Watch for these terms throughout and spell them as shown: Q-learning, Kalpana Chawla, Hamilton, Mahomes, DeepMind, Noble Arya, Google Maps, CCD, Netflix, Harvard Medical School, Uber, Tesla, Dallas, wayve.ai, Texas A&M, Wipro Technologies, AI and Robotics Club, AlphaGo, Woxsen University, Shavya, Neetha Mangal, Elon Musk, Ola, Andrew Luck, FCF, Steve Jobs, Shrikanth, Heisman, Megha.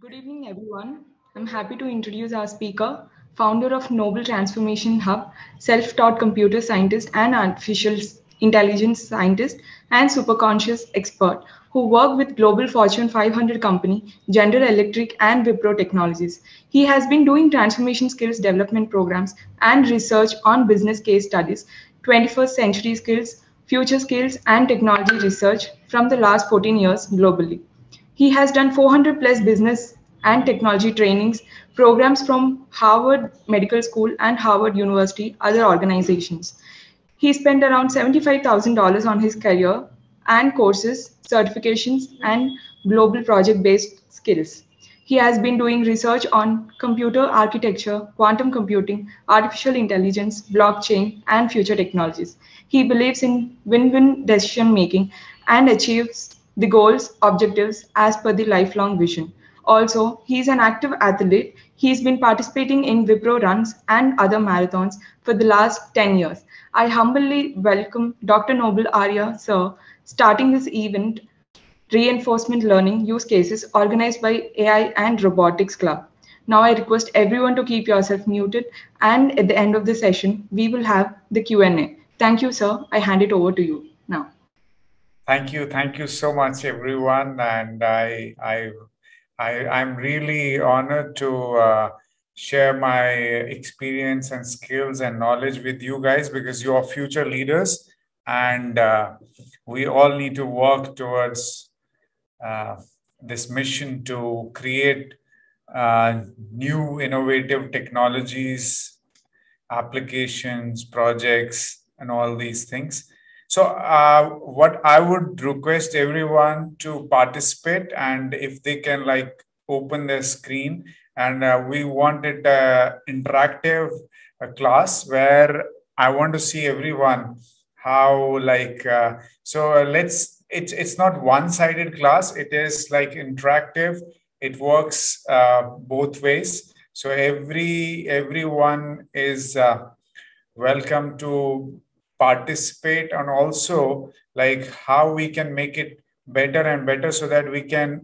Good evening, everyone. I'm happy to introduce our speaker, founder of Noble Transformation Hub, self-taught computer scientist and artificial intelligence scientist and superconscious expert who worked with global Fortune 500 company, General Electric and Wipro Technologies. He has been doing transformation skills development programs and research on business case studies, 21st century skills, future skills and technology research from the last 14 years globally. He has done 400 plus business and technology trainings, programs from Harvard Medical School and Harvard University, other organizations. He spent around $75,000 on his career and courses, certifications, and global project-based skills. He has been doing research on computer architecture, quantum computing, artificial intelligence, blockchain, and future technologies. He believes in win-win decision-making and achieves the goals, objectives as per the lifelong vision. Also, he's an active athlete. He's been participating in Wipro runs and other marathons for the last 10 years. I humbly welcome Dr. Noble Arya, sir, starting this event, Reinforcement Learning Use Cases organized by AI and Robotics Club. Now I request everyone to keep yourself muted, and at the end of the session, we will have the Q&A. Thank you, sir. I hand it over to you now. Thank you so much, everyone, and I'm really honored to share my experience and skills and knowledge with you guys, because you are future leaders, and we all need to work towards this mission to create new innovative technologies, applications, projects, and all these things. So what I would request everyone to participate, and if they can like open their screen, and we wanted an interactive class where I want to see everyone how like, so let's, it's not one-sided class, it is like interactive, it works both ways. So everyone is welcome to participate, and also like how we can make it better and better so that we can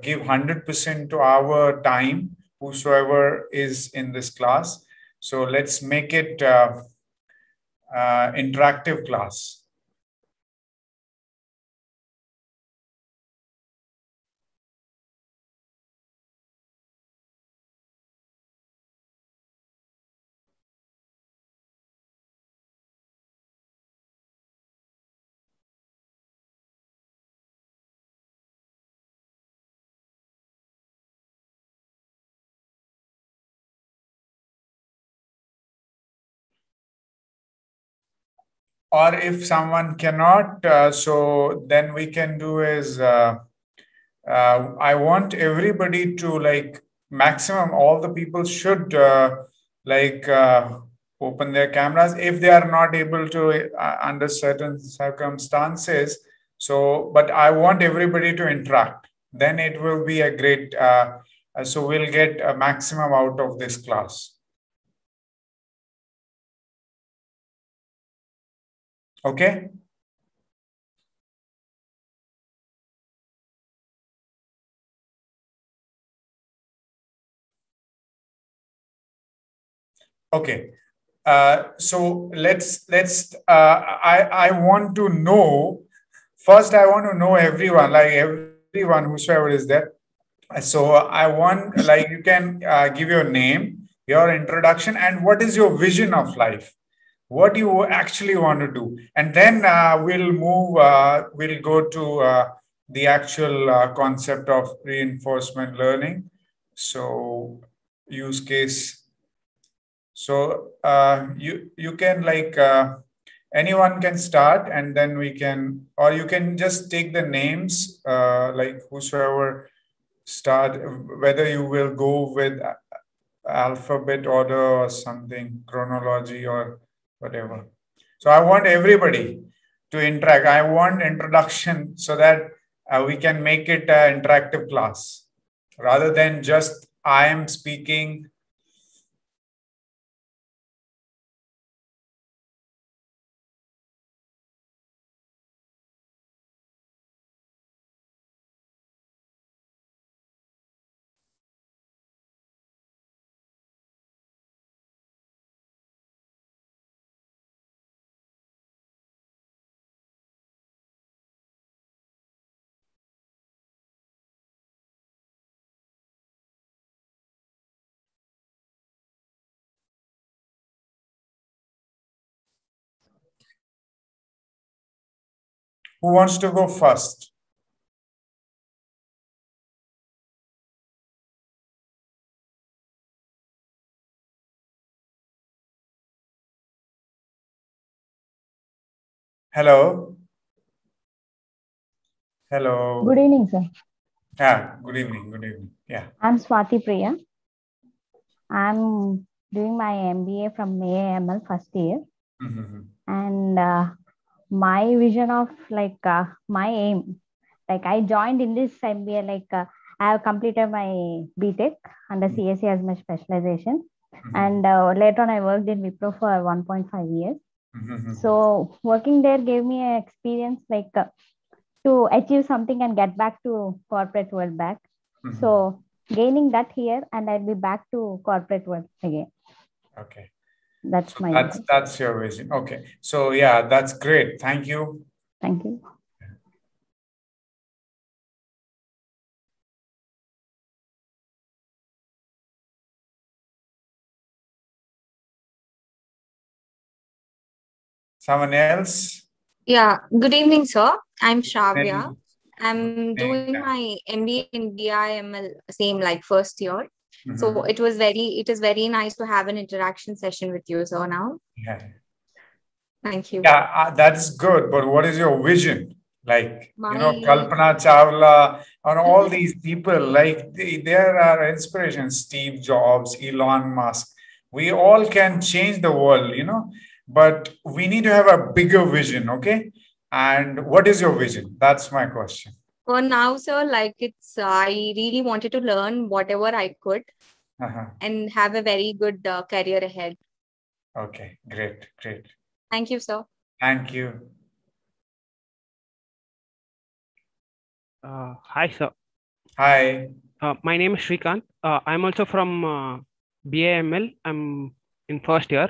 give 100% to our time, whosoever is in this class. So let's make it interactive class. Or if someone cannot, so then we can do is, I want everybody to like maximum, all the people should like open their cameras if they are not able to under certain circumstances. So, but I want everybody to interact, then it will be a great, so we'll get a maximum out of this class. Okay. Okay. So let's. I want to know first. I want to know everyone, like everyone, whosoever is there. So I want like you can give your name, your introduction, and what is your vision of life. What you actually want to do, and then we'll move. We'll go to the actual concept of reinforcement learning. So use case. So you can like anyone can start, and then we can, or you can just take the names like whosoever start. Whether you will go with alphabet order or something, chronology or whatever. So I want everybody to interact. I want introduction so that we can make it an interactive class rather than just I am speaking. Who wants to go first? Hello. Hello. Good evening, sir. Yeah, good evening. Good evening. Yeah. I'm Swati Priya. I'm doing my MBA from AIML first year. Mm-hmm. And my vision of my aim, I joined in this MBA, I have completed my BTech under CSE as my specialization. Mm-hmm. And later on I worked in Wipro for 1.5 years. Mm-hmm. So working there gave me an experience to achieve something and get back to corporate world back. Mm-hmm. So gaining that here, and I'll be back to corporate world again. Okay. That's so my vision. That's your vision. Okay. So yeah, that's great. Thank you. Thank you. Someone else? Yeah. Good evening, sir. I'm Shavya. I'm doing my MBA in DIML, same first year. Mm-hmm. So it is very nice to have an interaction session with you, sir, now. Yeah. Thank you. Yeah, that's good. But what is your vision? Kalpana Chawla and all these people, there are inspirations, Steve Jobs, Elon Musk. We all can change the world, but we need to have a bigger vision, okay? And what is your vision? That's my question. For now, sir, I really wanted to learn whatever I could and have a very good career ahead. Okay, great, great. Thank you, sir. Thank you. Hi, sir. Hi. My name is Shrikanth. I'm also from BAML. I'm in first year.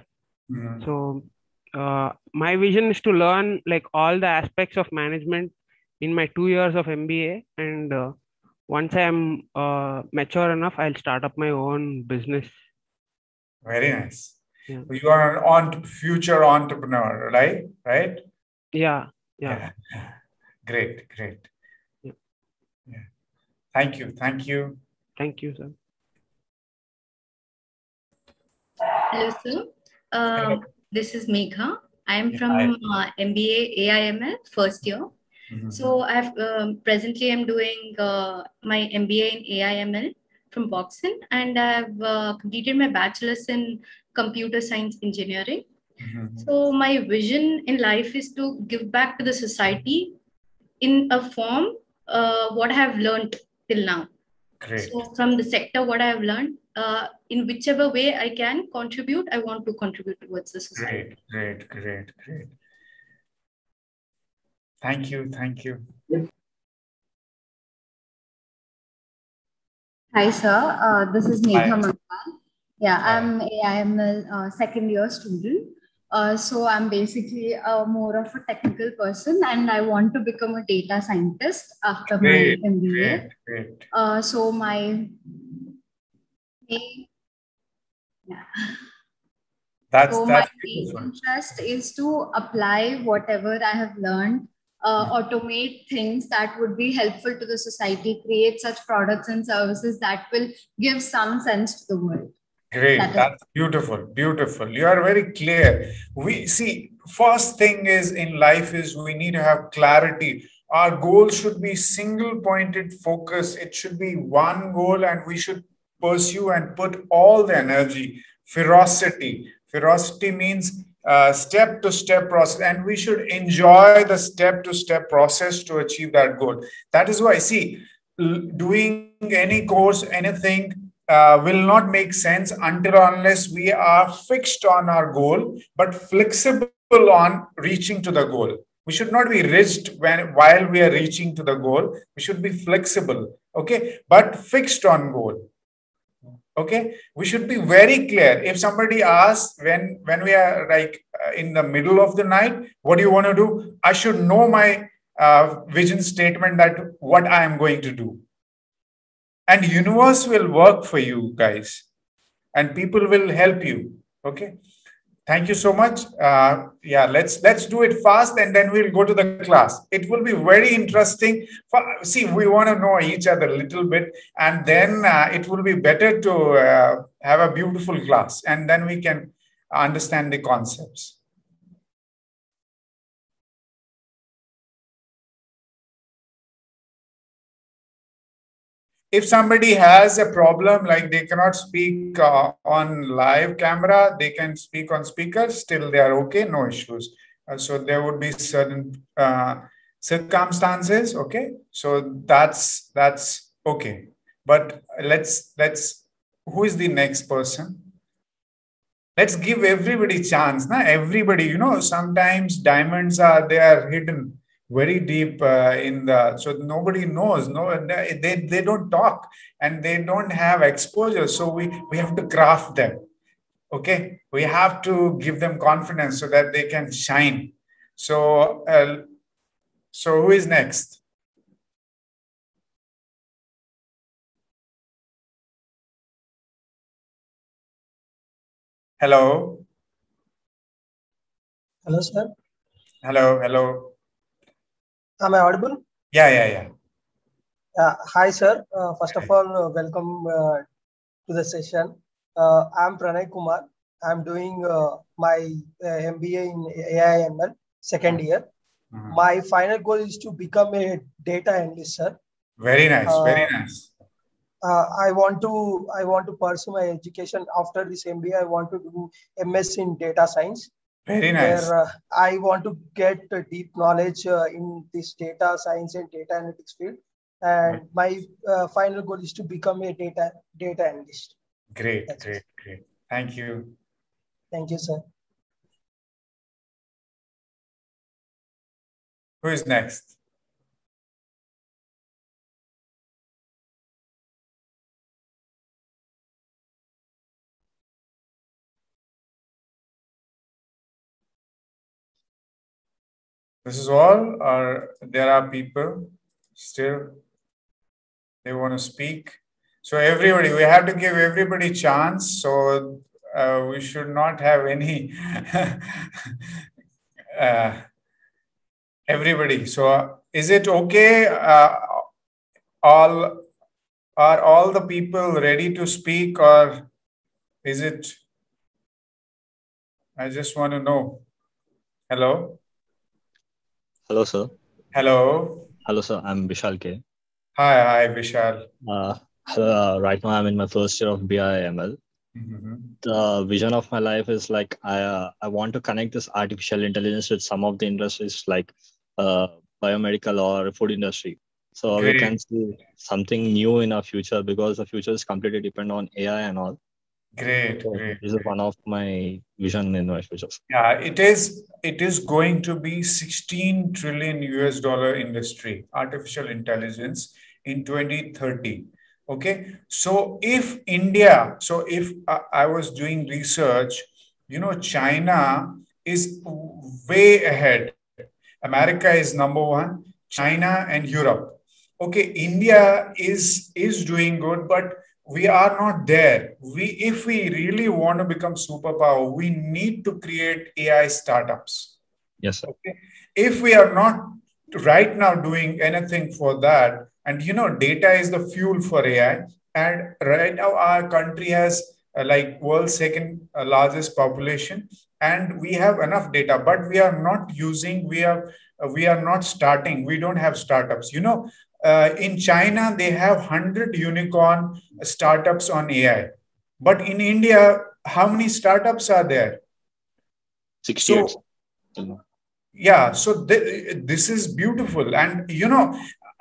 Mm-hmm. So my vision is to learn all the aspects of management in my 2 years of MBA, and once I'm mature enough, I'll start up my own business. Very nice. Yeah. You are an future entrepreneur, right? Right? Yeah. Yeah. Yeah. Great. Great. Yeah. Yeah. Thank you. Thank you. Thank you, sir. Hello, sir. Hello. This is Megha. I'm from MBA AIML first year. Mm-hmm. So presently I'm doing my MBA in AIML from Woxsen, and I've completed my bachelor's in computer science engineering. Mm-hmm. So my vision in life is to give back to the society in a form what I have learned till now. Great. So from the sector what I have learned, in whichever way I can contribute, I want to contribute towards the society. Great, great, great, great. Thank you. Thank you. Hi, sir. This is Neetha Mangal. Yeah, I'm AIML second year student. So I'm basically more of a technical person, and I want to become a data scientist after my MBA. Great, great. So my... Yeah. My main interest is to apply whatever I have learned, automate things that would be helpful to the society, create such products and services that will give some sense to the world. Great. That's beautiful. Beautiful. You are very clear. We see, first thing is in life is we need to have clarity. Our goal should be single-pointed focus. It should be one goal, and we should pursue and put all the energy, ferocity. Ferocity means step-to-step process, and we should enjoy the step-to-step process to achieve that goal. That is why, see, doing any course, anything will not make sense until unless we are fixed on our goal, but flexible on reaching to the goal. We should not be rigid while we are reaching to the goal. We should be flexible, okay, but fixed on goal. Okay, we should be very clear. If somebody asks when we are in the middle of the night, what do you want to do? I should know my vision statement that what I am going to do. And universe will work for you guys, and people will help you. Okay, Thank you so much. Yeah, let's do it fast and then we'll go to the class. It will be very interesting. See, we want to know each other a little bit, and then it will be better to have a beautiful class, and then we can understand the concepts. If somebody has a problem, like they cannot speak on live camera, they can speak on speaker, still they are okay, no issues. So there would be certain circumstances, okay? So that's okay. But let's, who is the next person? Let's give everybody chance, na? Everybody, you know, sometimes diamonds are, they are hidden very deep in the, so nobody knows, they don't talk and they don't have exposure. So we have to craft them, okay? We have to give them confidence so that they can shine. So, so who is next? Hello. Hello, sir. Hello, hello. Am I audible? Yeah. Hi, sir. First of all, welcome to the session. I'm Pranay Kumar. I'm doing my MBA in AI ML, second year. Mm-hmm. My final goal is to become a data analyst, sir. Very nice. Very nice. I want to pursue my education after this MBA. I want to do MS in data science. Very nice. Where, I want to get deep knowledge in this data science and data analytics field. And my final goal is to become a data analyst. Great, great. Thank you. Thank you, sir. Who is next? This is all, or there are people still, they want to speak. So everybody, we have to give everybody chance. So we should not have any, everybody. So is it okay? Are all the people ready to speak, or is it? I just want to know. Hello. Hello, sir. Hello. Hello, sir. I'm Vishal K. Hi, Vishal. Right now, I'm in my first year of BI/ML. Mm-hmm. The vision of my life is like I want to connect this artificial intelligence with some of the industries like biomedical or food industry. So we can see something new in our future, because the future is completely dependent on AI and all. Great, so great. This is one of my vision in my future. Yeah, it is going to be $16 trillion US industry, artificial intelligence, in 2030. Okay, so if India, so if I was doing research, you know, China is way ahead. America is #1, China and Europe. Okay, India is doing good, but we are not there. If we really want to become superpower, we need to create AI startups. Yes, sir. Okay? If we are not right now doing anything for that, and you know, data is the fuel for AI. And right now our country has like world's second largest population, and we have enough data, but we are not using, we are not starting. We don't have startups, you know. In China, they have 100 unicorn startups on AI. But in India, how many startups are there? 60. So, yeah, so this is beautiful. And, you know,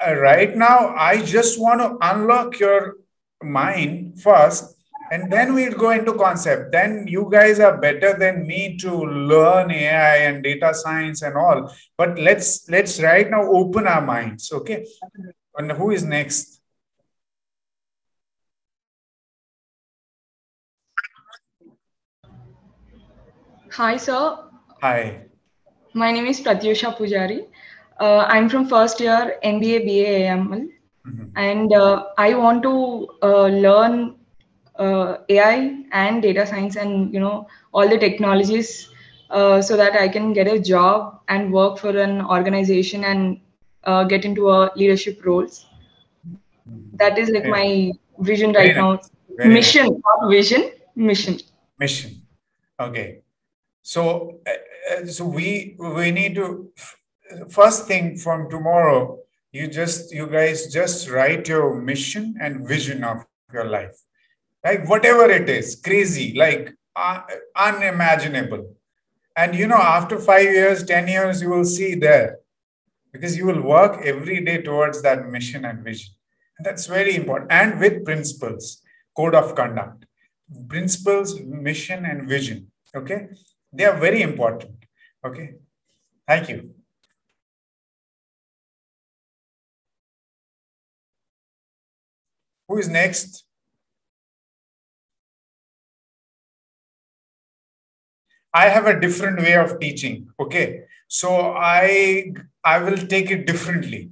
right now, I just want to unlock your mind first, and then we'll go into concept. Then you guys are better than me to learn AI and data science and all. But let's right now open our minds, okay? And who is next? Hi, sir. Hi. My name is Pratyusha Pujari. I'm from first year MBA, BA/AML. Mm-hmm. And I want to learn AI and data science, and you know, all the technologies so that I can get a job and work for an organization and get into a leadership roles. That is like my vision right now. Mission, not vision, mission. Mission. Okay. So, we need to, first thing from tomorrow, you guys just write your mission and vision of your life. Like whatever it is, crazy, like unimaginable. And you know, after 5 years, 10 years, you will see there, because you will work every day towards that mission and vision. And that's very important. And with principles, code of conduct, principles, mission, and vision. Okay. They are very important. Okay. Thank you. Who is next? I have a different way of teaching. Okay. So I will take it differently.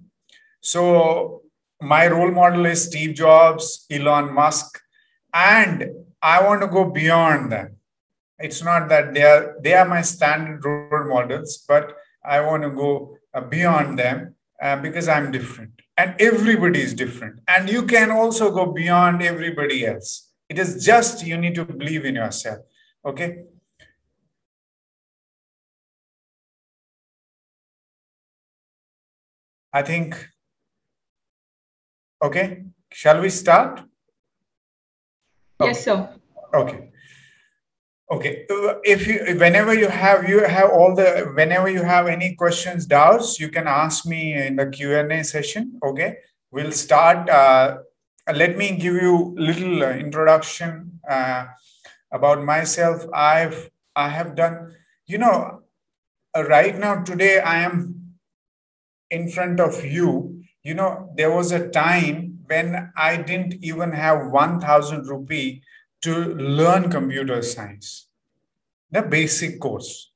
So my role model is Steve Jobs, Elon Musk, and I want to go beyond that. It's not that they are my standard role models, but I want to go beyond them because I'm different. And everybody is different. And you can also go beyond everybody else. It is just you need to believe in yourself. Okay. I think, okay, shall we start? Okay. Yes, sir. Okay. Okay. Whenever you have any questions, doubts, you can ask me in the Q&A session. Okay. We'll start. Let me give you a little introduction about myself. I have done, you know, right now today I am in front of you. You know, there was a time when I didn't even have 1,000 rupee to learn computer science, the basic course.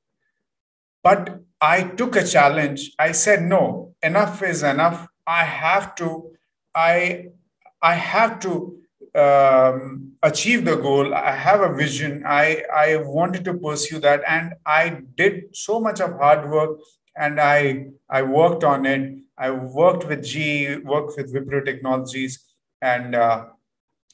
But I took a challenge. I said, no, enough is enough. I have to achieve the goal. I have a vision. I wanted to pursue that. And I did so much of hard work and I worked on it. I worked with GE, worked with Wipro Technologies, and I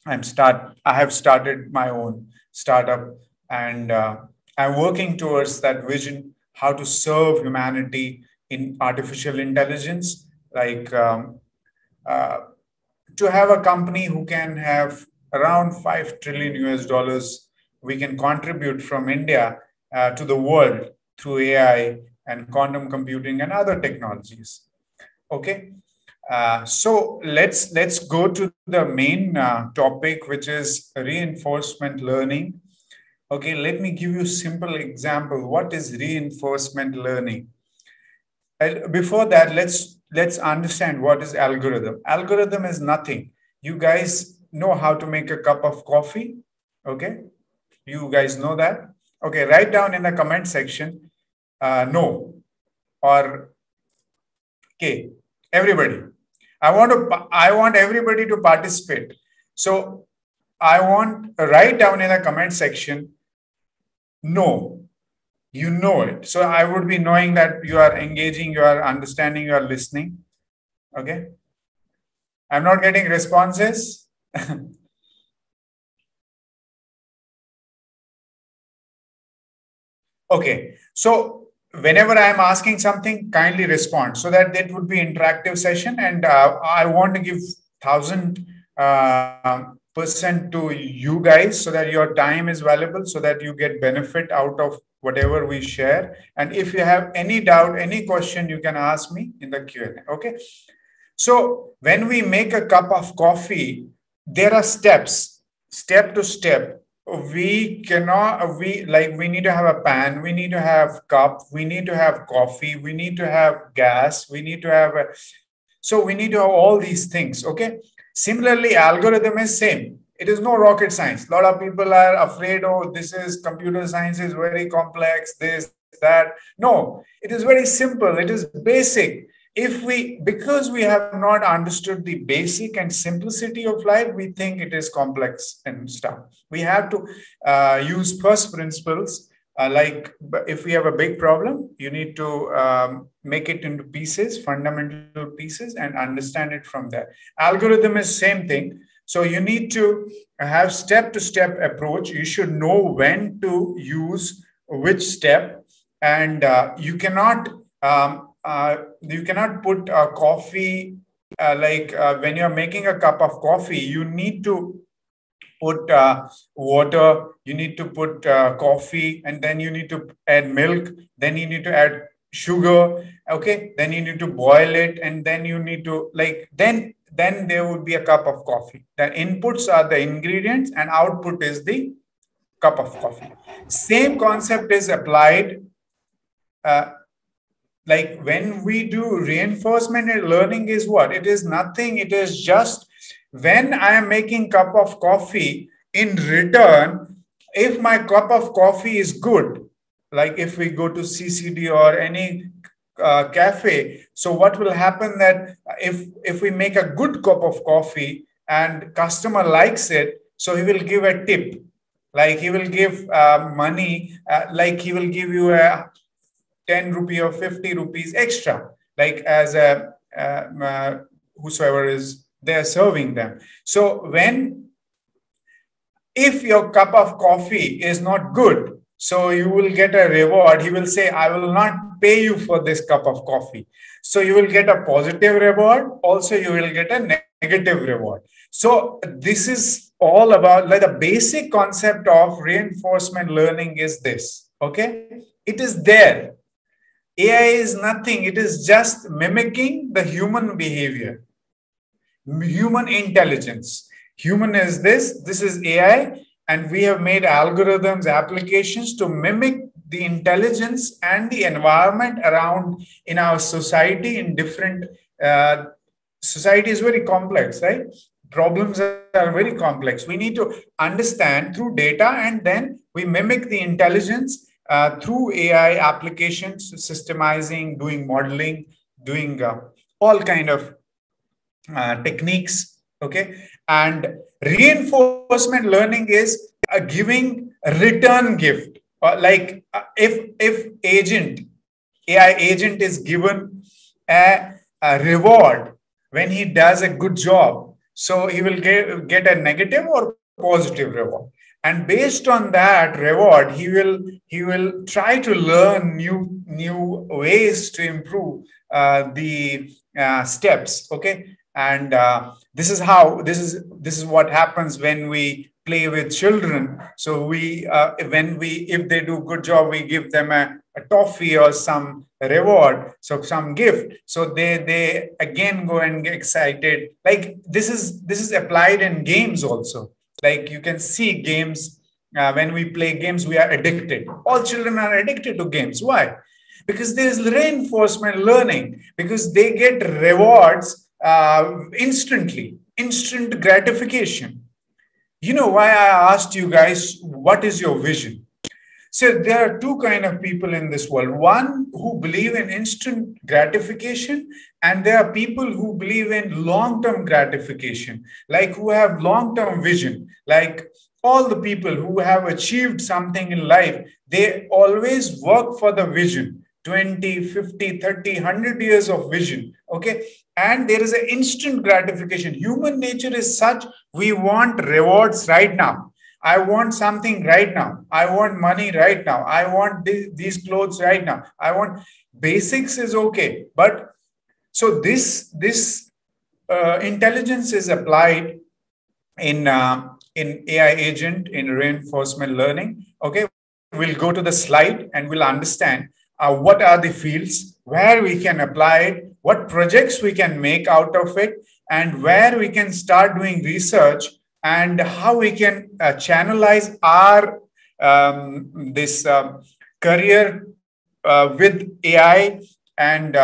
have started my own startup, and I'm working towards that vision, how to serve humanity in artificial intelligence, like to have a company who can have around $5 trillion we can contribute from India to the world through AI and quantum computing and other technologies. Okay. So let's go to the main topic, which is reinforcement learning. Okay, let me give you a simple example. What is reinforcement learning? Before that, let's understand what is algorithm. Algorithm is nothing. You guys know how to make a cup of coffee. Okay, you guys know that. Okay, write down in the comment section, no, or okay, everybody. I want everybody to participate. So I want write down in the comment section, no, you know it. So I would be knowing that you are engaging, you are understanding, you are listening. Okay. I'm not getting responses. Okay. So whenever I'm asking something, kindly respond, so that it would be interactive session. And I want to give 1000% to you guys so that your time is valuable, so that you get benefit out of whatever we share. And if you have any doubt, any question, you can ask me in the Q&A. Okay. So when we make a cup of coffee, there are steps, step to step. We need to have a pan, we need to have cup, we need to have coffee, we need to have gas, we need to have, so we need to have all these things. Okay. Similarly, algorithm is same. It is no rocket science. A lot of people are afraid, oh, this is computer science is very complex, this, that. No, it is very simple. It is basic. Because we have not understood the basic and simplicity of life, we think it is complex and stuff. We have to use first principles. Like if we have a big problem, you need to make it into pieces, fundamental pieces, and understand it from there. Algorithm is same thing. So you need to have step-to-step approach. You should know when to use which step, and you cannot put a coffee, when you're making a cup of coffee, you need to put water, you need to put coffee, and then you need to add milk, then you need to add sugar, okay, then you need to boil it, and then you need to, then there would be a cup of coffee. The inputs are the ingredients and output is the cup of coffee. Same concept is applied when we do reinforcement and learning is what? It is nothing. It is just when I am making cup of coffee, in return, if my cup of coffee is good, like if we go to CCD or any cafe, so what will happen that if we make a good cup of coffee and customer likes it, so he will give a tip, he will give money, he will give you a 10 rupee or 50 rupees extra, as a whosoever is there serving them. So if your cup of coffee is not good, so you will get a reward. He will say, I will not pay you for this cup of coffee. So you will get a positive reward. Also, you will get a negative reward. So this is all about the basic concept of reinforcement learning is this, okay? It is there. AI is nothing. It is just mimicking the human behavior, human intelligence. Human is this. This is AI. And we have made algorithms, applications to mimic the intelligence and the environment around in our society in different... society is very complex, right? Problems are very complex. We need to understand through data and then we mimic the intelligence through AI applications, systemizing, doing modeling, doing all kind of techniques. Okay. And reinforcement learning is giving return gift. If AI agent is given a reward when he does a good job, so he will get a negative or positive reward. And based on that reward, he will try to learn new ways to improve the steps. Okay, and this is what happens when we play with children. So if they do good job, we give them a toffee or some reward, so some gift. So they again go and get excited. This is applied in games also. You can see games, when we play games, we are addicted. All children are addicted to games. Why? Because there is reinforcement learning, because they get rewards instant gratification. You know why I asked you guys, what is your vision? So there are two kinds of people in this world. One who believe in instant gratification, and there are people who believe in long-term gratification, who have long-term vision. All the people who have achieved something in life, they always work for the vision. 20, 50, 30, 100 years of vision. Okay. And there is an instant gratification. Human nature is such, we want rewards right now. I want something right now. I want money right now. I want these clothes right now. I want basics is okay. But so this intelligence is applied in AI agent, in reinforcement learning. Okay, we'll go to the slide and we'll understand what are the fields where we can apply it, what projects we can make out of it, and where we can start doing research, and how we can channelize our career with AI. And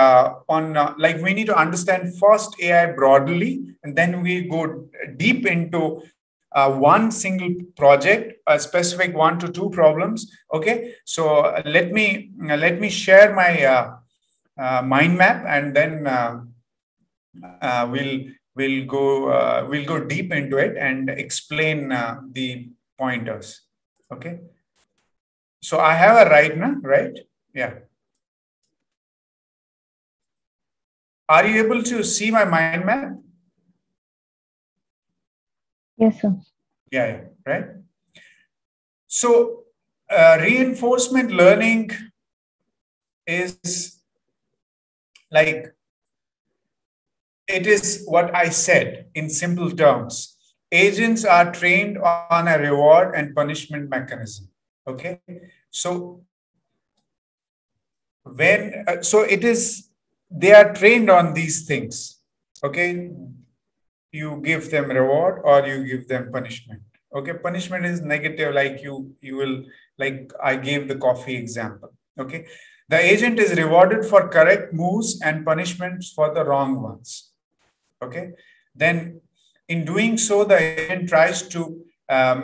we need to understand first AI broadly, and then we go deep into one single project, a specific 1 to 2 problems. Okay, so let me share my mind map, and then we'll go deep into it and explain the pointers. Okay. So I have a right now, right? Yeah. Are you able to see my mind map? Yes, sir. Yeah, yeah, right. So reinforcement learning is like, it is what I said in simple terms. Agents are trained on a reward and punishment mechanism. Okay. So when, so it is, they are trained on these things. Okay. You give them reward or you give them punishment. Okay. Punishment is negative. Like you will, like I gave the coffee example. Okay. The agent is rewarded for correct moves and punishments for the wrong ones. Okay. Then in doing so, the agent tries to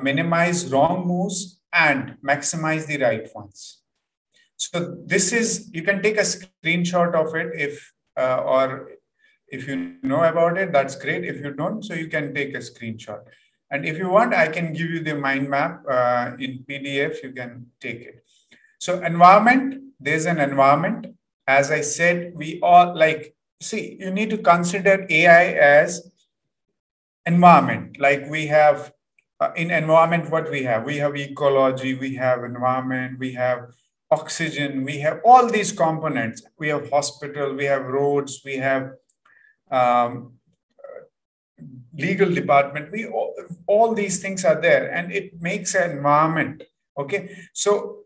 minimize wrong moves and maximize the right ones. So this is, you can take a screenshot of it if, or if you know about it, that's great. If you don't, so you can take a screenshot. And if you want, I can give you the mind map in PDF, you can take it. So environment, there's an environment. As I said, we all like, see, you need to consider AI as environment. Like we have in environment, what we have ecology, we have environment, we have oxygen, we have all these components. We have hospital, we have roads, we have legal department. We all these things are there, and it makes an environment. Okay, so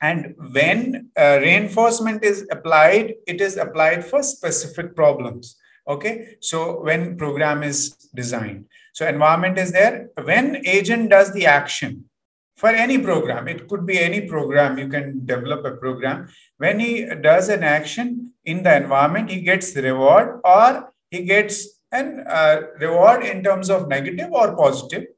and when reinforcement is applied, it is applied for specific problems. Okay, so when program is designed. So environment is there when agent does the action for any program. It could be any program. You can develop a program. When he does an action in the environment, he gets the reward, or he gets an reward in terms of negative or positive,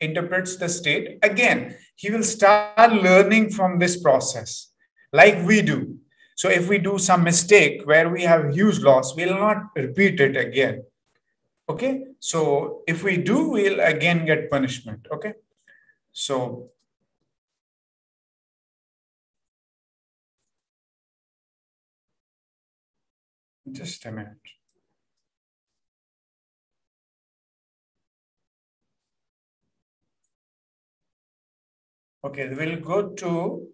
interprets the state. Again, he will start learning from this process like we do. So if we do some mistake where we have huge loss, we'll not repeat it again. Okay, so if we do, we'll again get punishment. Okay, so just a minute. Okay, we'll go to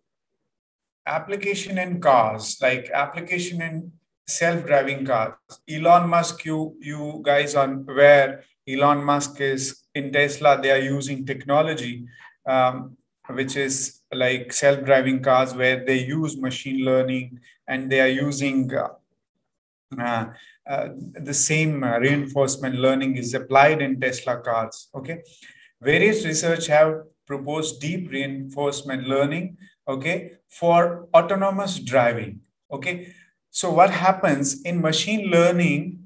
application in cars, like application in self-driving cars. Elon Musk, you guys are aware, Elon Musk is in Tesla. They are using technology, which is like self-driving cars, where they use machine learning, and they are using the same reinforcement learning is applied in Tesla cars. Okay, various research have proposed deep reinforcement learning. Okay, for autonomous driving. Okay. So what happens in machine learning,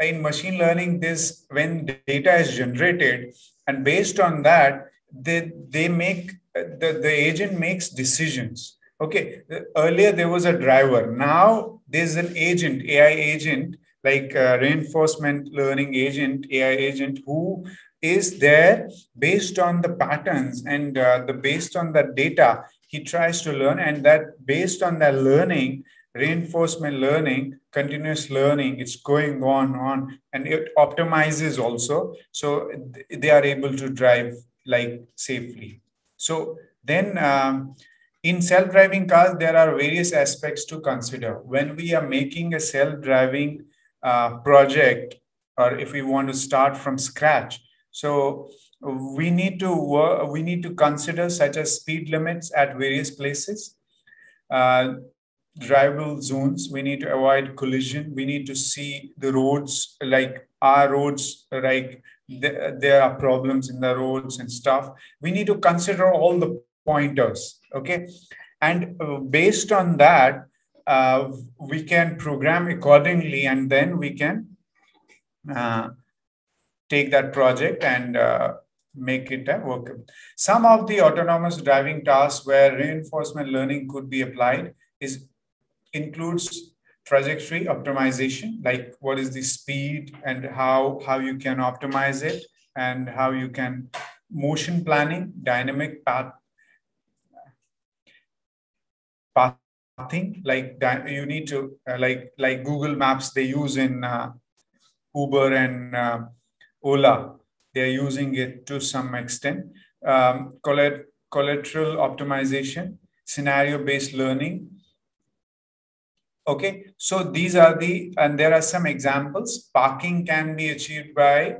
this when data is generated and based on that, they make, the agent makes decisions. Okay. Earlier there was a driver. Now there's an agent, AI agent, like reinforcement learning agent, AI agent, who is there based on the patterns and based on the data, he tries to learn, and that based on the learning, reinforcement learning, continuous learning, it's going on, and it optimizes also. So they are able to drive like safely. So then in self-driving cars, there are various aspects to consider. When we are making a self-driving project, or if we want to start from scratch, so we need to work, we need to consider such as speed limits at various places, drivable zones, we need to avoid collision, we need to see the roads, like our roads, like there are problems in the roads and stuff. We need to consider all the pointers, okay? And based on that, we can program accordingly, and then we can take that project and make it workable. Some of the autonomous driving tasks where reinforcement learning could be applied includes trajectory optimization, like what is the speed and how you can optimize it, and how you can motion planning, dynamic pathing, like you need to like Google Maps they use in Uber and Ola, they're using it to some extent. Collateral optimization, scenario-based learning. Okay, so these are the, and there are some examples. Parking can be achieved by,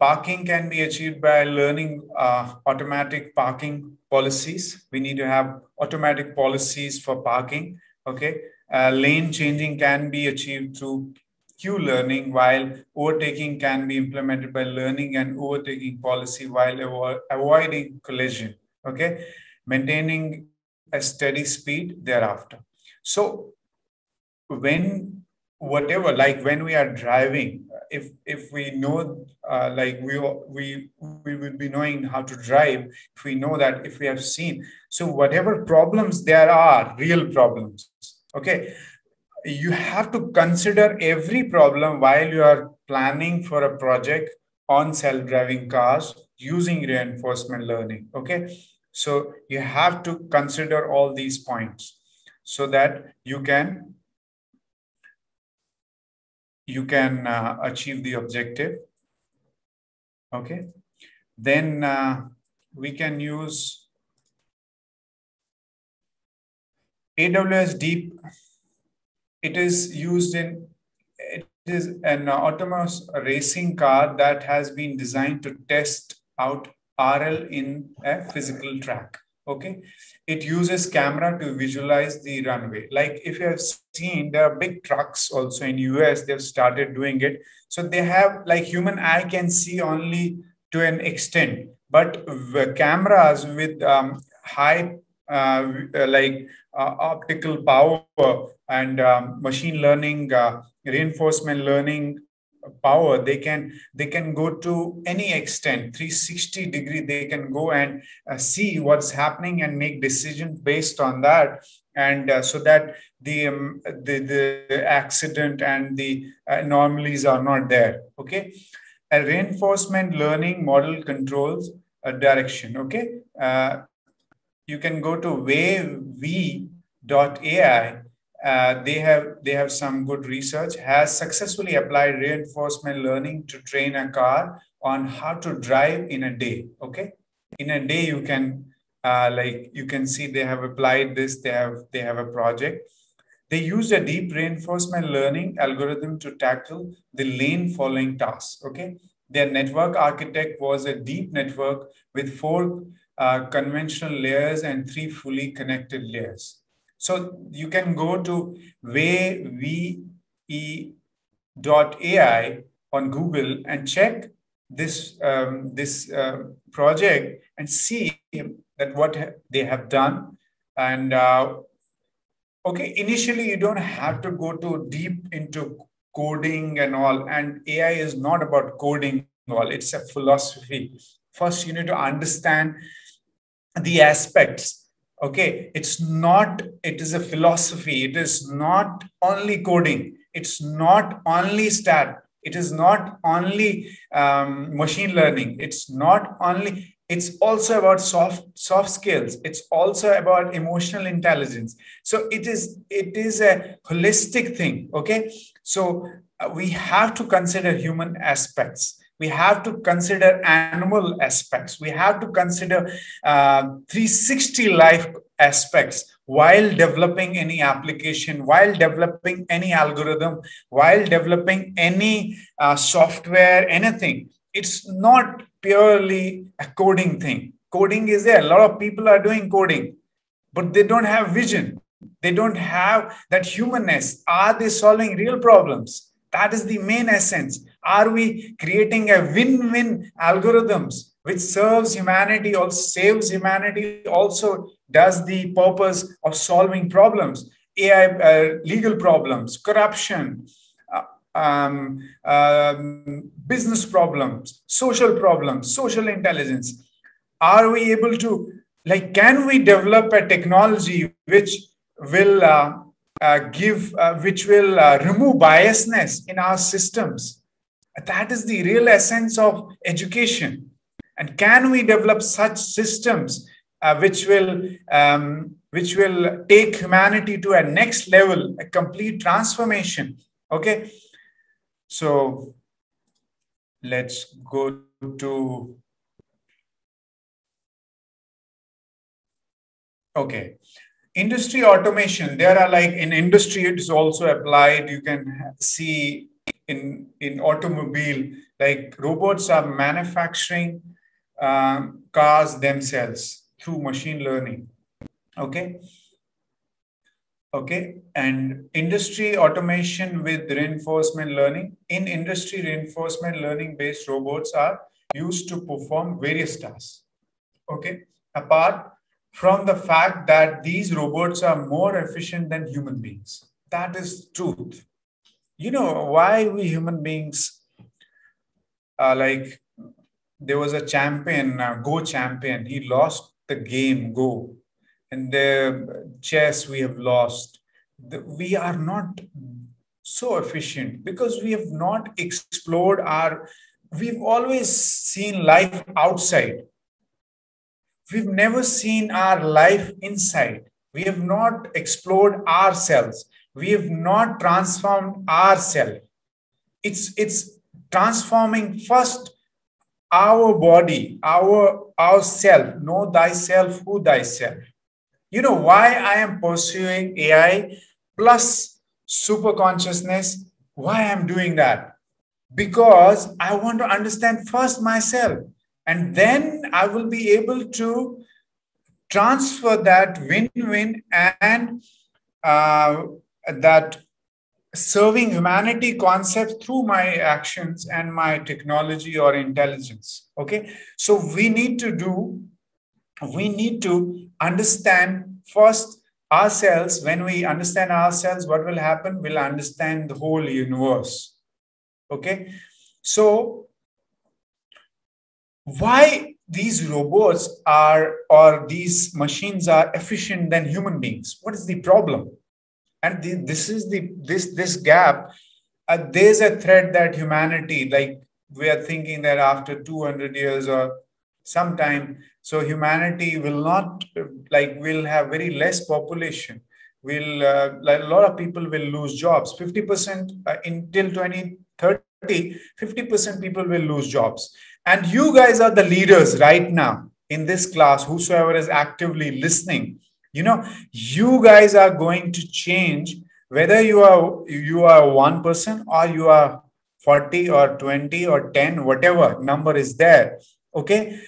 parking can be achieved by learning automatic parking policies. We need to have automatic policies for parking. Okay, lane changing can be achieved through Q-learning, while overtaking can be implemented by learning and overtaking policy while avoiding collision. Okay, maintaining a steady speed thereafter. So when we are driving, if we know we would be knowing how to drive, if we know that, if we have seen, so whatever problems there are, real problems, okay, you have to consider every problem while you are planning for a project on self-driving cars using reinforcement learning. Okay, so you have to consider all these points so that you can achieve the objective. Okay, then we can use AWS Deep. It is used in, it is an autonomous racing car that has been designed to test out RL in a physical track. Okay, it uses camera to visualize the runway. Like if you have seen, there are big trucks also in US, they've started doing it. So they have, like, human eye can see only to an extent, but cameras with high optical power and machine learning, reinforcement learning power, they can go to any extent, 360 degrees, they can go and see what's happening and make decisions based on that, and so that the accident and the anomalies are not there. Okay, a reinforcement learning model controls a direction. Okay, you can go to wayve.ai. They have some good research, has successfully applied reinforcement learning to train a car on how to drive in a day. Okay, in a day you can you can see they have applied this. They have a project. They used a deep reinforcement learning algorithm to tackle the lane following tasks. Okay, their network architect was a deep network with 4 conventional layers and 3 fully connected layers. So you can go to wayve.ai on Google and check this project and see that what they have done. And okay, initially you don't have to go too deep into coding and all. And AI is not about coding at all; it's a philosophy. First, you need to understand the aspects. Okay, it's not, it is a philosophy. It is not only coding. It's not only stat. It is not only machine learning. It's not only, it's also about soft skills. It's also about emotional intelligence. So it is a holistic thing. Okay, so we have to consider human aspects. We have to consider animal aspects. We have to consider 360 life aspects while developing any application, while developing any algorithm, while developing any software, anything. It's not purely a coding thing. Coding is there. A lot of people are doing coding, but they don't have vision. They don't have that humanness. Are they solving real problems? That is the main essence. Are we creating a win-win algorithms which serves humanity or saves humanity, also does the purpose of solving problems, AI, legal problems, corruption, business problems, social problems, social intelligence? Are we able to, like, can we develop a technology which will which will remove biasness in our systems. That is the real essence of education. And can we develop such systems which will take humanity to a next level, a complete transformation? Okay, so let's go to. Okay, industry automation. There are like in industry, it is also applied. You can see in automobile, like robots are manufacturing cars themselves through machine learning. Okay. And industry automation with reinforcement learning. In industry, reinforcement learning-based robots are used to perform various tasks. Okay. Apart from the fact that these robots are more efficient than human beings. That is truth. You know why we human beings are like, there was a champion, Go champion. He lost the game Go. And the chess we have lost. We are not so efficient because we have not explored our, we've always seen life outside. We've never seen our life inside. We have not explored ourselves. We have not transformed ourselves. It's transforming first our body, ourself. Know thyself, who thyself. You know why I am pursuing AI plus super consciousness, why I'm doing that? Because I want to understand first myself, and then I will be able to transfer that win-win and that serving humanity concept through my actions and my technology or intelligence. Okay, so we need to understand first ourselves. When we understand ourselves, what will happen? We'll understand the whole universe. Okay. So why these robots are, or these machines are efficient than human beings? What is the problem? And this gap, there's a threat that humanity, like we are thinking that after 200 years or sometime, so humanity will not, like, will have very less population. Will like a lot of people will lose jobs. 50% until 2030, 50% people will lose jobs. And you guys are the leaders right now in this class, whosoever is actively listening. You know, you guys are going to change whether you are one person or you are 40 or 20 or 10, whatever number is there. Okay.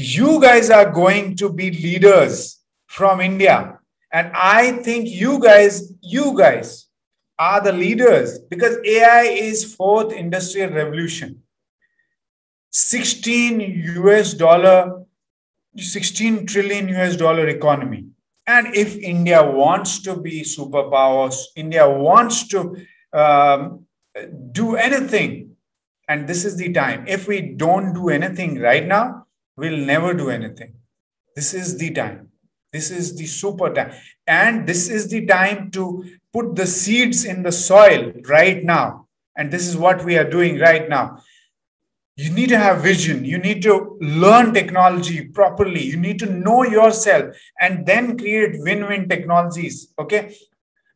You guys are going to be leaders from India. And I think you guys are the leaders, because AI is fourth industrial revolution. $16 trillion US dollar economy. And if India wants to be superpower, India wants to do anything, and this is the time. If we don't do anything right now, we'll never do anything. This is the time. This is the super time. And this is the time to put the seeds in the soil right now. And this is what we are doing right now. You need to have vision. You need to learn technology properly. You need to know yourself and then create win-win technologies. Okay.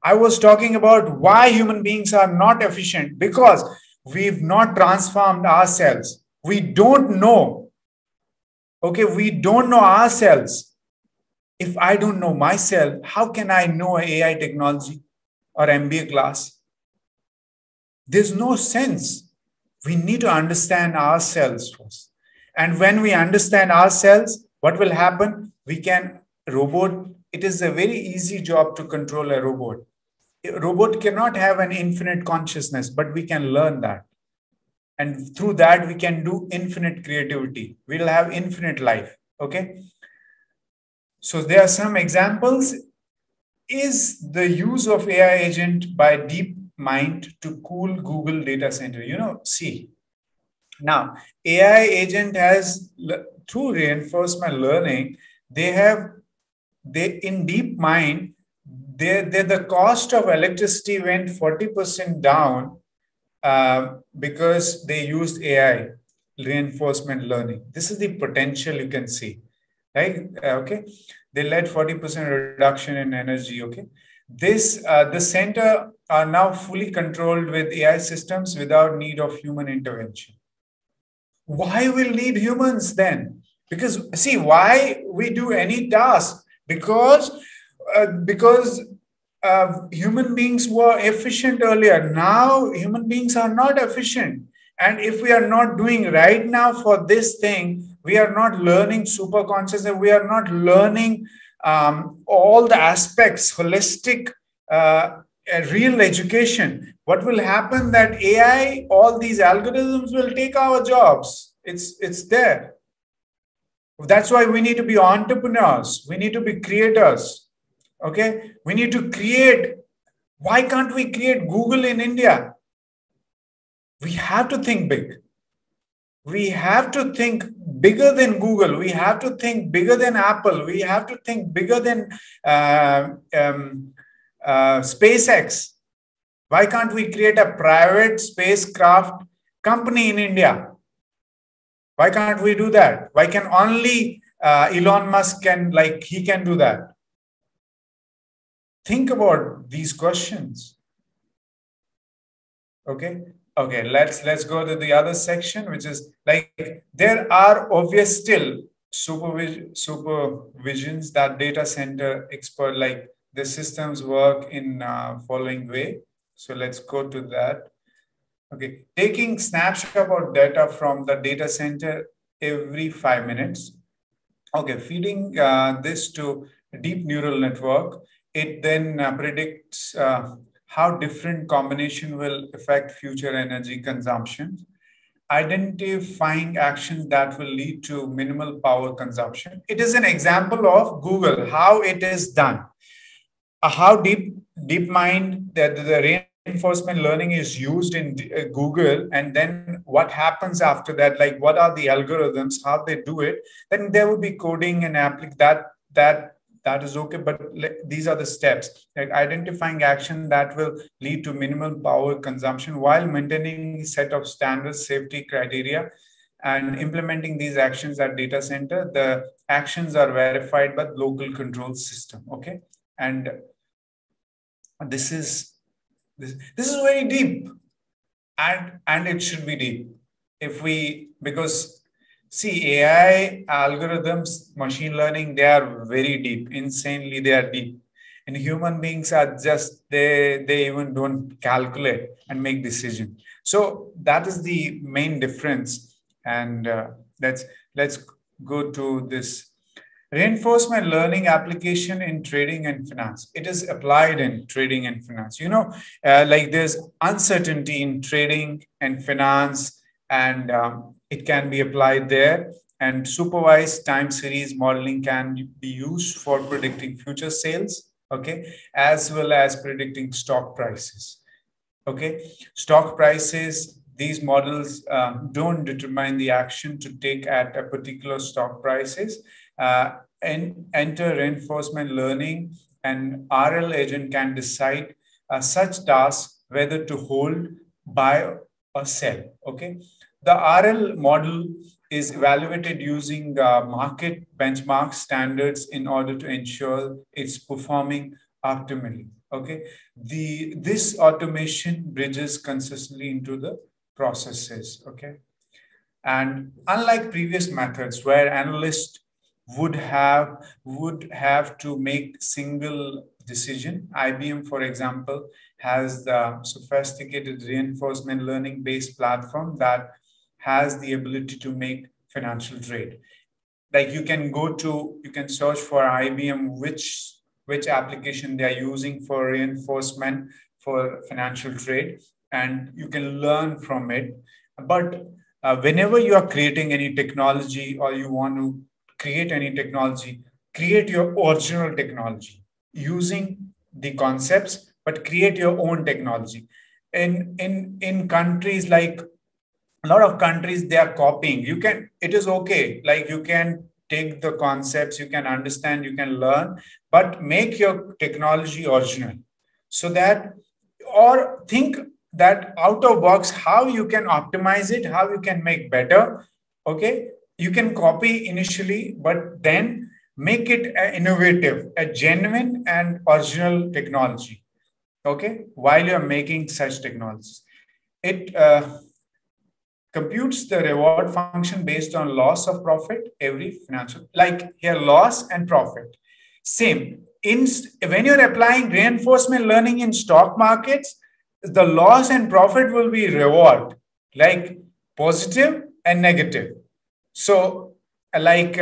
I was talking about why human beings are not efficient, because we've not transformed ourselves. We don't know. Okay, we don't know ourselves. If I don't know myself, how can I know AI technology or MBA class? There's no sense. We need to understand ourselves first. And when we understand ourselves, what will happen? We can robot. It is a very easy job to control a robot. A robot cannot have an infinite consciousness, but we can learn that. And through that, we can do infinite creativity. We'll have infinite life. Okay. So there are some examples. Is the use of AI agent by DeepMind to cool Google data center? You know, see. Now, AI agent has, through reinforcement learning, they in DeepMind, the cost of electricity went 40% down because they used AI, reinforcement learning. This is the potential you can see, right? Okay. They led 40% reduction in energy. Okay. This, the center are now fully controlled with AI systems without need of human intervention. Why we'll need humans then? Because see, why we do any task? Because human beings were efficient earlier. Now human beings are not efficient. And if we are not doing right now for this thing, we are not learning super consciousness. We are not learning all the aspects, holistic real education. What will happen that AI, all these algorithms will take our jobs. It's there. That's why we need to be entrepreneurs. We need to be creators. Okay. We need to create. Why can't we create Google in India? We have to think big. We have to think bigger than Google. We have to think bigger than Apple. We have to think bigger than SpaceX. Why can't we create a private spacecraft company in India? Why can't we do that? Why can only Elon Musk he can do that? Think about these questions. Okay. Okay. Let's go to the other section, which is like, there are obvious still supervisions that data center expert, like the systems work in following way. So let's go to that. Okay, taking snapshot of data from the data center every 5 minutes. Okay, feeding this to a deep neural network. It then predicts how different combination will affect future energy consumption. Identifying actions that will lead to minimal power consumption. It is an example of Google, how it is done. How DeepMind, the reinforcement learning is used in Google, and then what happens after that, like what are the algorithms, how they do it, then there will be coding and applic that is okay, but these are the steps, like identifying action that will lead to minimal power consumption while maintaining a set of standard safety criteria and implementing these actions at data center. The actions are verified by local control system, okay? And this is very deep, and it should be deep because see, AI algorithms, machine learning, they are very deep, insanely they are deep, and human beings are just, they even don't calculate and make decision. So that is the main difference. And let's go to this. Reinforcement learning application in trading and finance. It is applied in trading and finance. You know, like there's uncertainty in trading and finance, and it can be applied there. And supervised time series modeling can be used for predicting future sales, okay, as well as predicting stock prices, okay. Stock prices, these models don't determine the action to take at a particular stock prices. And enter reinforcement learning, and RL agent can decide such tasks whether to hold, buy, or sell. Okay, the RL model is evaluated using market benchmark standards in order to ensure it's performing optimally. Okay, this automation bridges consistently into the processes. Okay, and unlike previous methods where analysts would have to make single decision. IBM, for example, has the sophisticated reinforcement learning based platform that has the ability to make financial trade. Like you can search for IBM, which application they are using for reinforcement for financial trade, and you can learn from it. But whenever you are creating any technology, or you want to create any technology, create your original technology using the concepts, but create your own technology. In countries, like a lot of countries, they are copying. It is okay. Like you can take the concepts, you can understand, you can learn, but make your technology original. So that, or think that out of box, how you can optimize it, how you can make better. Okay, you can copy initially, but then make it innovative, a genuine and original technology. Okay, while you're making such technologies, it computes the reward function based on loss of profit. Every financial, like here, loss and profit, same. When you're applying reinforcement learning in stock markets, the loss and profit will be reward, like positive and negative. So like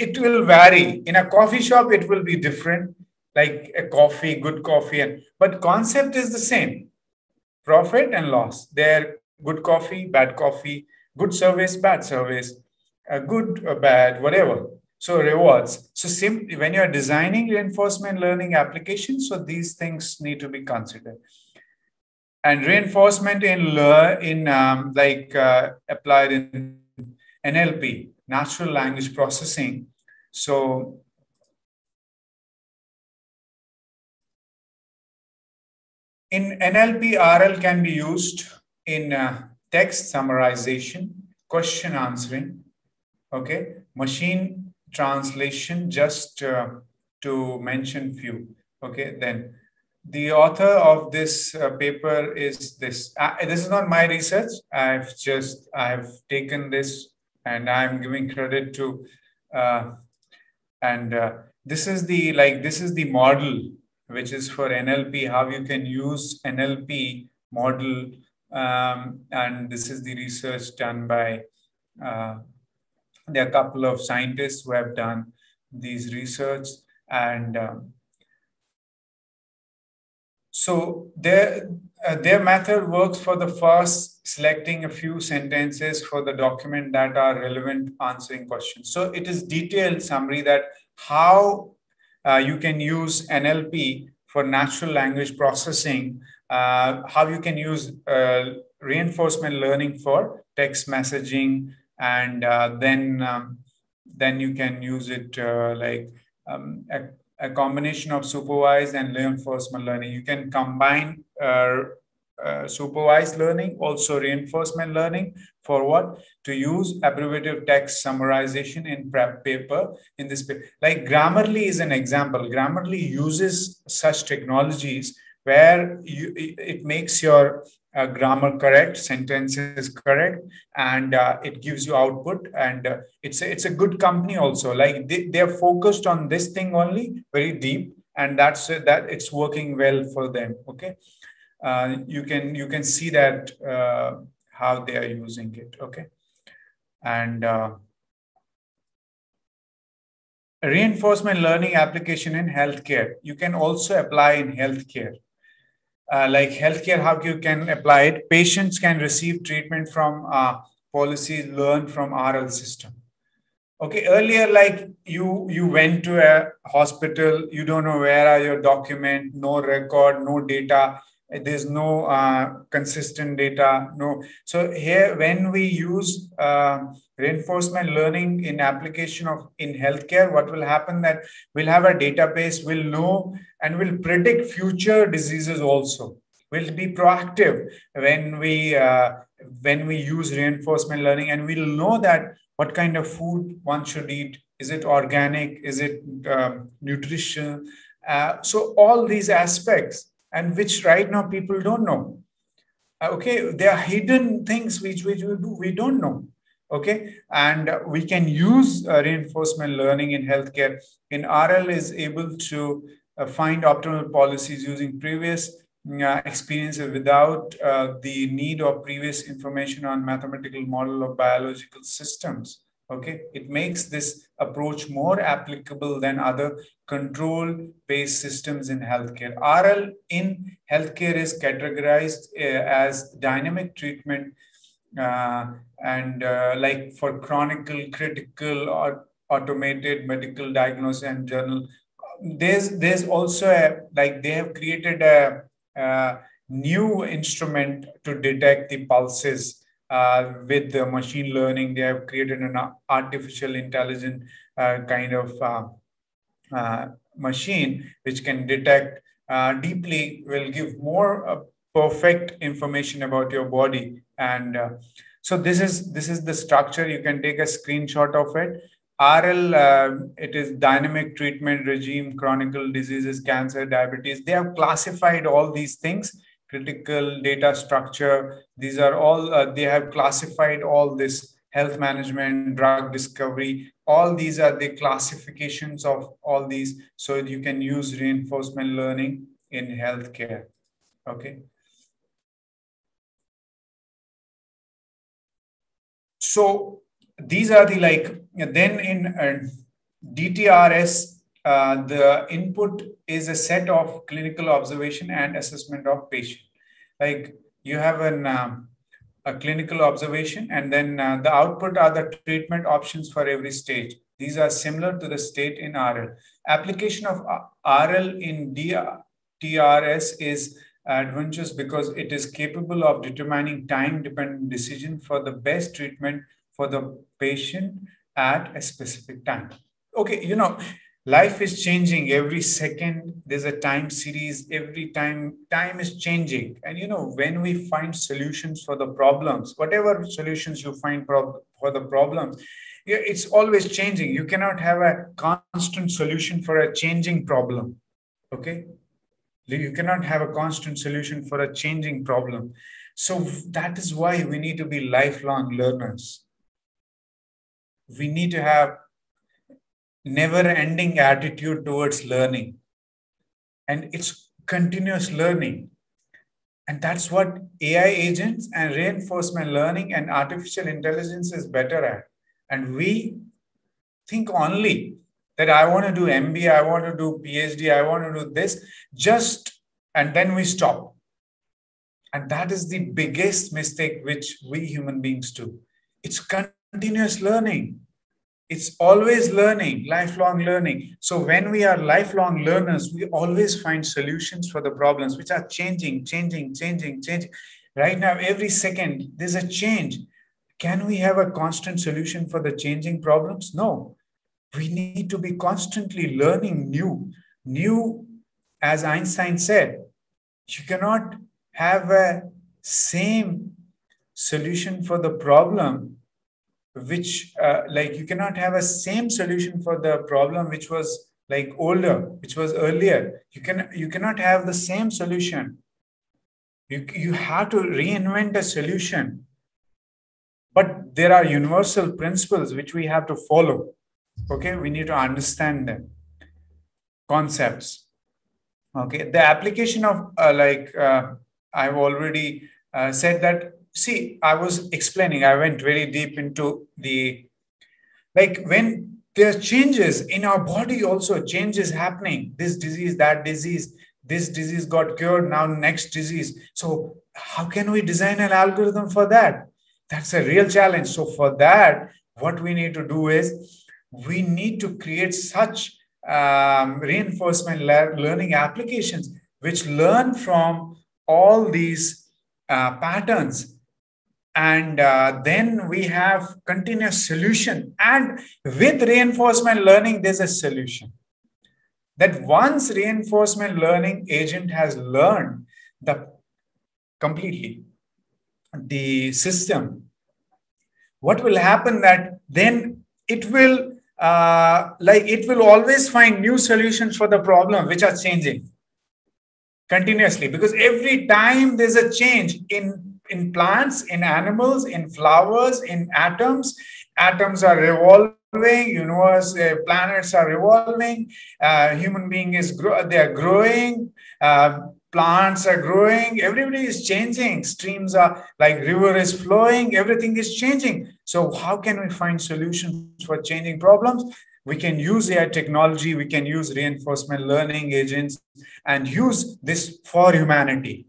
it will vary. In a coffee shop, it will be different, like a coffee, good coffee, but concept is the same, profit and loss. They're good coffee, bad coffee, good service, bad service, good or bad, whatever. So rewards. So simply when you're designing reinforcement learning applications, so these things need to be considered. And reinforcement applied in NLP, natural language processing. So in NLP, RL can be used in text summarization, question answering, okay, machine translation, just to mention few. Okay, then the author of this paper is this. This is not my research. I've taken this and I'm giving credit to. This is the model which is for NLP. How you can use NLP model, and this is the research done by. There are a couple of scientists who have done these research and. So their method works for the first selecting a few sentences for the document that are relevant answering questions. So it is detailed summary that how you can use NLP for natural language processing, how you can use reinforcement learning for text messaging, and then you can use it a combination of supervised and reinforcement learning. You can combine supervised learning, also reinforcement learning for what? To use abbreviative text summarization in prep paper. In this paper, like Grammarly is an example. Grammarly uses such technologies where it makes your grammar correct, sentences correct, and it gives you output. And it's a good company also. Like they're focused on this thing only, very deep, and that it's working well for them. Okay, you can see that how they are using it. Okay, and reinforcement learning application in healthcare. You can also apply in healthcare. Like healthcare, how you can apply it. Patients can receive treatment from policies learned from RL system. Okay, earlier, like you went to a hospital, you don't know where are your document, no record, no data. There's no consistent data. No. So here, when we use reinforcement learning in application in healthcare, what will happen that we'll have a database, we'll know and we'll predict future diseases also. We'll be proactive when we use reinforcement learning, and we'll know that what kind of food one should eat. Is it organic? Is it nutritional? So all these aspects, and which right now people don't know. Okay, there are hidden things which we don't know. Okay, and we can use reinforcement learning in healthcare. In RL is able to find optimal policies using previous experiences without the need of previous information on mathematical model of biological systems. Okay, it makes this approach more applicable than other control-based systems in healthcare. RL in healthcare is categorized as dynamic treatment like for chronic, critical, or automated medical diagnosis and journal. There's also they have created a new instrument to detect the pulses with the machine learning. They have created an artificial intelligent kind of machine which can detect deeply, will give more perfect information about your body. And so this is the structure. You can take a screenshot of it. RL, it is dynamic treatment regime, chronic diseases, cancer, diabetes. They have classified all these things, critical data structure. These are all, they have classified all this health management, drug discovery. All these are the classifications of all these. So you can use reinforcement learning in healthcare. Okay. So these are the, like, then in DTRS, the input is a set of clinical observation and assessment of patient. Like you have an, a clinical observation, and then the output are the treatment options for every stage. These are similar to the state in RL. Application of RL in DTRS is advantageous because it is capable of determining time-dependent decision for the best treatment for the patient at a specific time. Okay, you know, life is changing every second. There's a time series every time. Time is changing. And you know, when we find solutions for the problems, whatever solutions you find for the problems, it's always changing. You cannot have a constant solution for a changing problem. Okay? You cannot have a constant solution for a changing problem. So that is why we need to be lifelong learners. We need to have never-ending attitude towards learning, and it's continuous learning. And that's what AI agents and reinforcement learning and artificial intelligence is better at. And we think only that I want to do MBA, I want to do PhD, I want to do this, just, and then we stop. And that is the biggest mistake which we human beings do. It's continuous learning. It's always learning, lifelong learning. So when we are lifelong learners, we always find solutions for the problems which are changing, changing, changing, changing. Right now, every second, there's a change. Can we have a constant solution for the changing problems? No. We need to be constantly learning new. New, as Einstein said, you cannot have a same solution for the problem which like you cannot have a same solution for the problem which was like older, which was earlier. You cannot have the same solution. You have to reinvent a solution. But there are universal principles which we have to follow. Okay, we need to understand them. Concepts. Okay, the application of I've already said that. See, I was explaining, I went very deep into the, like when there are changes in our body also, changes happening, this disease, that disease, this disease got cured, now next disease. So how can we design an algorithm for that? That's a real challenge. So for that, what we need to do is we need to create such reinforcement learning applications which learn from all these patterns. And then we have continuous solution, and with reinforcement learning, there's a solution that once reinforcement learning agent has learned the completely the system, what will happen that then it will always find new solutions for the problem, which are changing continuously, because every time there's a change in plants, in animals, in flowers, in atoms. Atoms are revolving, universe, planets are revolving, human being is, they are growing, plants are growing, everybody is changing, streams are, like river is flowing, everything is changing. So how can we find solutions for changing problems? We can use AI technology, we can use reinforcement learning agents and use this for humanity.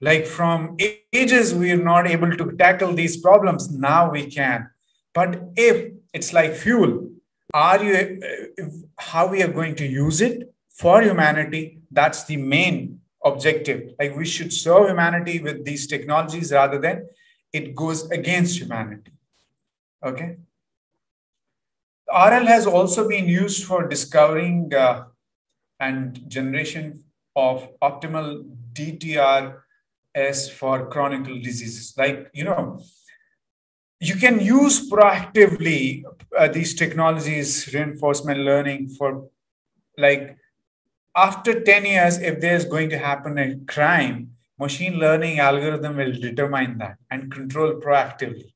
Like from ages, we are not able to tackle these problems. Now we can. But if it's like fuel, how we are going to use it for humanity, that's the main objective. Like we should serve humanity with these technologies rather than it goes against humanity. Okay. RL has also been used for discovering and generation of optimal DTRs for chronic diseases. Like, you know, you can use proactively these technologies, reinforcement learning, for like after 10 years, if there's going to happen a crime, machine learning algorithm will determine that and control proactively.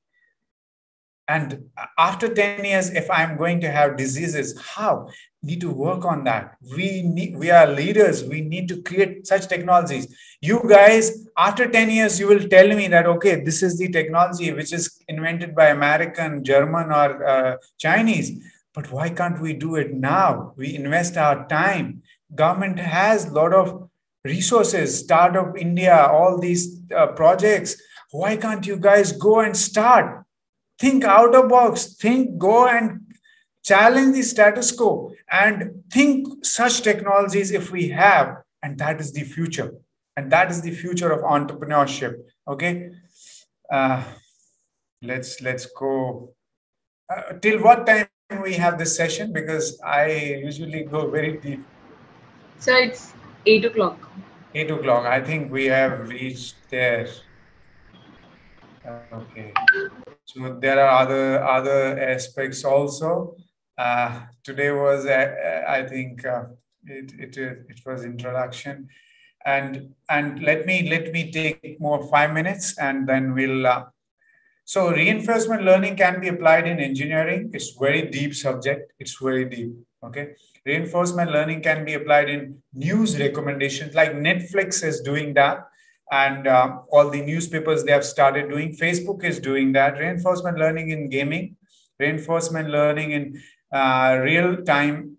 And after 10 years, if I'm going to have diseases, how? Need to work on that. We are leaders. We need to create such technologies. You guys, after 10 years, you will tell me that, okay, this is the technology which is invented by American, German, or Chinese. But why can't we do it now? We invest our time. Government has a lot of resources, Startup India, all these projects. Why can't you guys go and start? Think out of box, think, go and challenge the status quo and think such technologies if we have, and that is the future. And that is the future of entrepreneurship. Okay. Let's go. Till what time we have this session? Because I usually go very deep. So it's 8 o'clock. 8 o'clock. I think we have reached there. Okay. So there are other aspects also. Today was, I think, it was introduction, and let me take more 5 minutes, and then we'll. So reinforcement learning can be applied in engineering. It's very deep subject. It's very deep. Okay, reinforcement learning can be applied in news recommendations, like Netflix is doing that. And all the newspapers, they have started doing. Facebook is doing that. Reinforcement learning in gaming, reinforcement learning in real-time,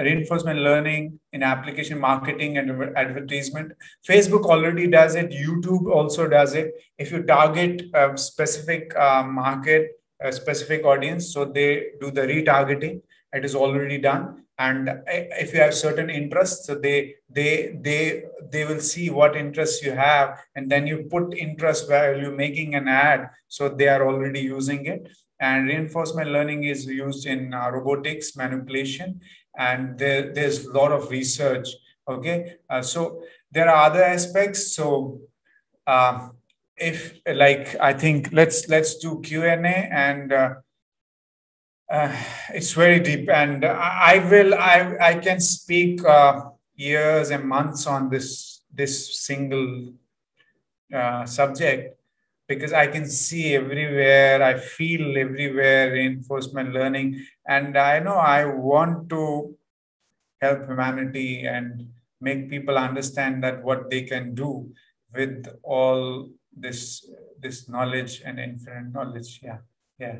reinforcement learning in application marketing and advertisement. Facebook already does it. YouTube also does it. If you target a specific market, a specific audience, so they do the retargeting. It is already done. And if you have certain interests, so they will see what interests you have, and then you put interest value making an ad. So they are already using it. And reinforcement learning is used in robotics, manipulation, and there's a lot of research. Okay, so there are other aspects. So if like I think let's do Q&A and. It's very deep, and I can speak years and months on this single subject, because I can see everywhere, I feel everywhere reinforcement learning, and I know I want to help humanity and make people understand that what they can do with all this knowledge and infinite knowledge. Yeah, yeah.